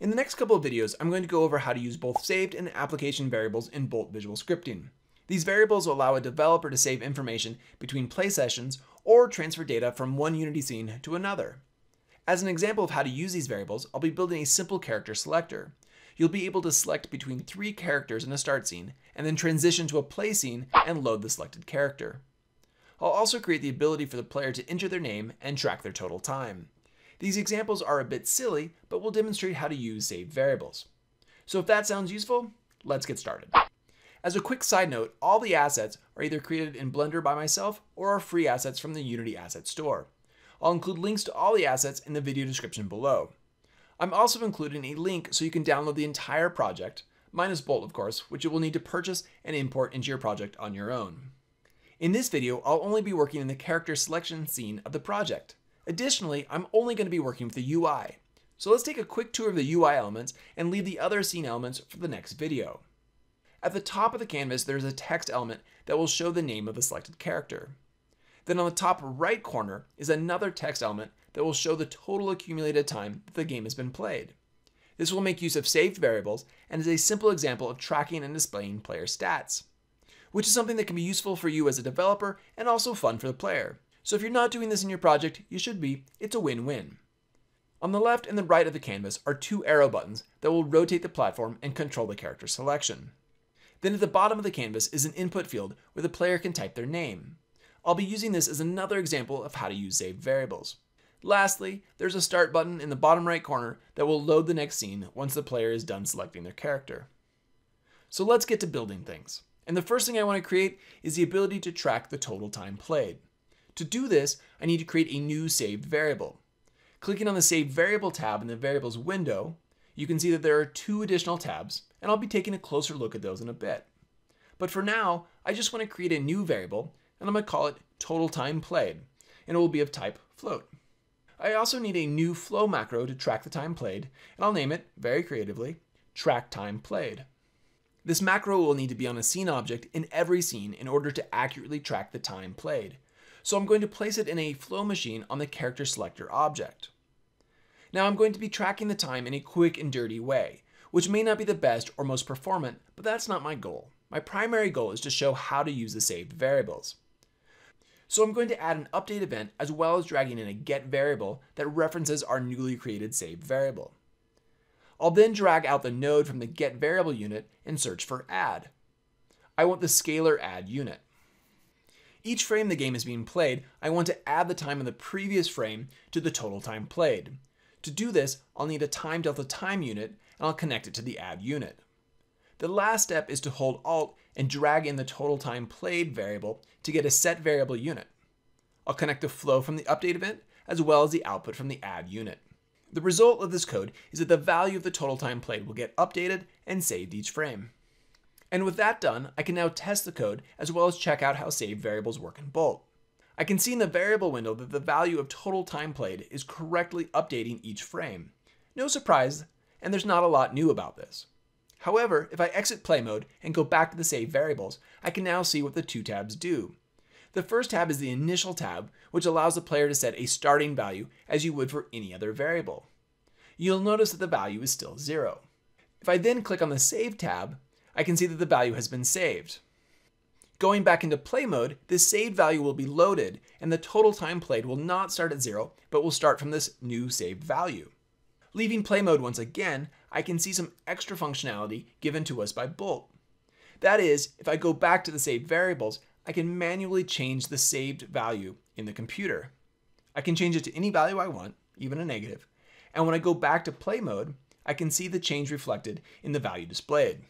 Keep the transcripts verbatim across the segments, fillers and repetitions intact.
In the next couple of videos, I'm going to go over how to use both saved and application variables in Bolt Visual Scripting. These variables will allow a developer to save information between play sessions or transfer data from one Unity scene to another. As an example of how to use these variables, I'll be building a simple character selector. You'll be able to select between three characters in a start scene, and then transition to a play scene and load the selected character. I'll also create the ability for the player to enter their name and track their total time. These examples are a bit silly, but will demonstrate how to use saved variables. So if that sounds useful, let's get started. As a quick side note, all the assets are either created in Blender by myself or are free assets from the Unity Asset Store. I'll include links to all the assets in the video description below. I'm also including a link so you can download the entire project, minus Bolt of course, which you will need to purchase and import into your project on your own. In this video, I'll only be working in the character selection scene of the project. Additionally, I'm only going to be working with the U I. So let's take a quick tour of the U I elements and leave the other scene elements for the next video. At the top of the canvas, there's a text element that will show the name of the selected character. Then on the top right corner is another text element that will show the total accumulated time that the game has been played. This will make use of saved variables and is a simple example of tracking and displaying player stats, which is something that can be useful for you as a developer and also fun for the player. So if you're not doing this in your project, you should be. It's a win-win. On the left and the right of the canvas are two arrow buttons that will rotate the platform and control the character selection. Then at the bottom of the canvas is an input field where the player can type their name. I'll be using this as another example of how to use saved variables. Lastly, there's a start button in the bottom right corner that will load the next scene once the player is done selecting their character. So let's get to building things. And the first thing I want to create is the ability to track the total time played. To do this, I need to create a new saved variable. Clicking on the Save Variable tab in the Variables window, you can see that there are two additional tabs, and I'll be taking a closer look at those in a bit. But for now, I just want to create a new variable, and I'm going to call it Total Time Played, and it will be of type float. I also need a new flow macro to track the time played, and I'll name it, very creatively, Track Time Played. This macro will need to be on a scene object in every scene in order to accurately track the time played. So I'm going to place it in a flow machine on the character selector object. Now I'm going to be tracking the time in a quick and dirty way, which may not be the best or most performant, but that's not my goal. My primary goal is to show how to use the saved variables. So I'm going to add an update event as well as dragging in a get variable that references our newly created saved variable. I'll then drag out the node from the get variable unit and search for add. I want the scalar add unit. Each frame the game is being played, I want to add the time in the previous frame to the total time played. To do this, I'll need a time delta time unit, and I'll connect it to the add unit. The last step is to hold Alt and drag in the total time played variable to get a set variable unit. I'll connect the flow from the update event as well as the output from the add unit. The result of this code is that the value of the total time played will get updated and saved each frame. And with that done, I can now test the code as well as check out how saved variables work in Bolt. I can see in the variable window that the value of total time played is correctly updating each frame. No surprise, and there's not a lot new about this. However, if I exit play mode and go back to the save variables, I can now see what the two tabs do. The first tab is the initial tab, which allows the player to set a starting value as you would for any other variable. You'll notice that the value is still zero. If I then click on the save tab, I can see that the value has been saved. Going back into play mode, this saved value will be loaded and the total time played will not start at zero, but will start from this new saved value. Leaving play mode once again, I can see some extra functionality given to us by Bolt. That is, if I go back to the saved variables, I can manually change the saved value in the computer. I can change it to any value I want, even a negative. And when I go back to play mode, I can see the change reflected in the value displayed.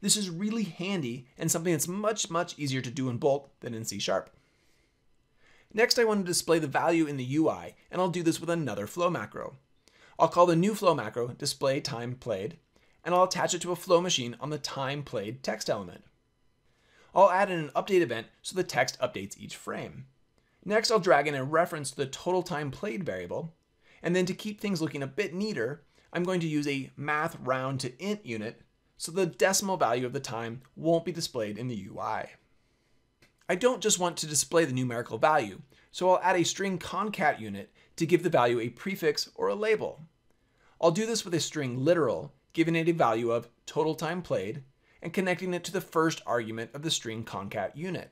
This is really handy and something that's much, much easier to do in Bolt than in C sharp. Next, I want to display the value in the U I, and I'll do this with another flow macro. I'll call the new flow macro display time played, and I'll attach it to a flow machine on the time played text element. I'll add in an update event so the text updates each frame. Next, I'll drag in a reference to the total time played variable. And then to keep things looking a bit neater, I'm going to use a math round to int unit so the decimal value of the time won't be displayed in the U I. I don't just want to display the numerical value, so I'll add a string concat unit to give the value a prefix or a label. I'll do this with a string literal, giving it a value of total time played and connecting it to the first argument of the string concat unit.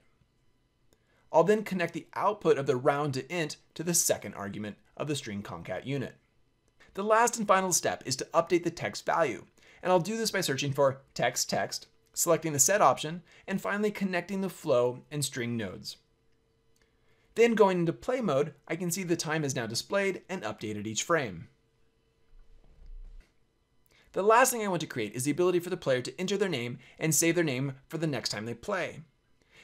I'll then connect the output of the round to int to the second argument of the string concat unit. The last and final step is to update the text value, and I'll do this by searching for text text, selecting the set option, and finally connecting the flow and string nodes. Then going into play mode, I can see the time is now displayed and updated each frame. The last thing I want to create is the ability for the player to enter their name and save their name for the next time they play.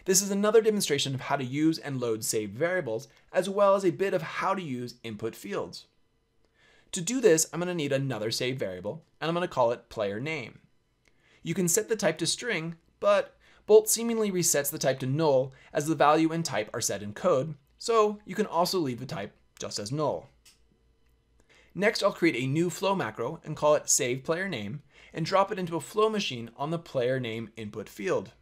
This is another demonstration of how to use and load saved variables, as well as a bit of how to use input fields. To do this, I'm going to need another saved variable, and I'm going to call it player name. You can set the type to string, but Bolt seemingly resets the type to null as the value and type are set in code, so you can also leave the type just as null. Next, I'll create a new flow macro and call it save player name and drop it into a flow machine on the player name input field.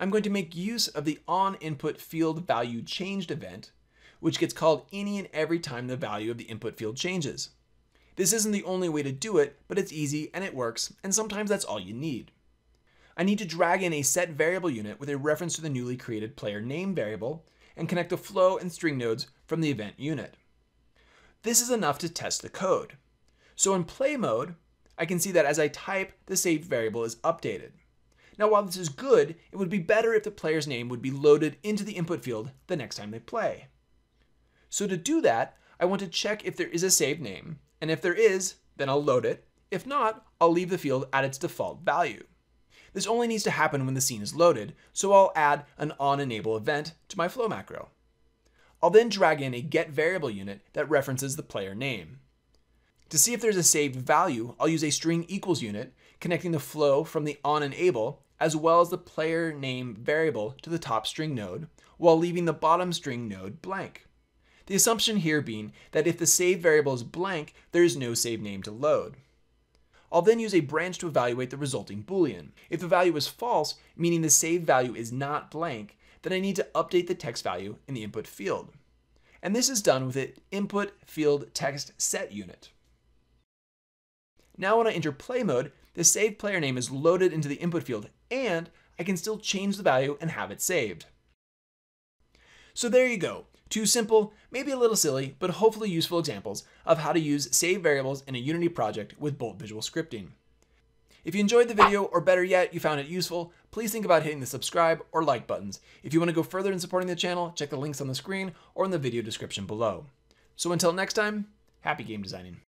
I'm going to make use of the on input field value changed event, which gets called any and every time the value of the input field changes. This isn't the only way to do it, but it's easy and it works, and sometimes that's all you need. I need to drag in a set variable unit with a reference to the newly created player name variable and connect the flow and string nodes from the event unit. This is enough to test the code. So in play mode, I can see that as I type, the saved variable is updated. Now, while this is good, it would be better if the player's name would be loaded into the input field the next time they play. So to do that, I want to check if there is a saved name, and if there is, then I'll load it. If not, I'll leave the field at its default value. This only needs to happen when the scene is loaded, so I'll add an onEnable event to my flow macro. I'll then drag in a get variable unit that references the player name. To see if there's a saved value, I'll use a string equals unit, connecting the flow from the onEnable as well as the player name variable to the top string node, while leaving the bottom string node blank. The assumption here being that if the saved variable is blank, there is no saved name to load. I'll then use a branch to evaluate the resulting Boolean. If the value is false, meaning the saved value is not blank, then I need to update the text value in the input field. And this is done with the input field text set unit. Now when I enter play mode, the saved player name is loaded into the input field, and I can still change the value and have it saved. So there you go. Two simple, maybe a little silly, but hopefully useful examples of how to use saved variables in a Unity project with Bolt Visual Scripting. If you enjoyed the video, or better yet, you found it useful, please think about hitting the subscribe or like buttons. If you want to go further in supporting the channel, check the links on the screen or in the video description below. So until next time, happy game designing.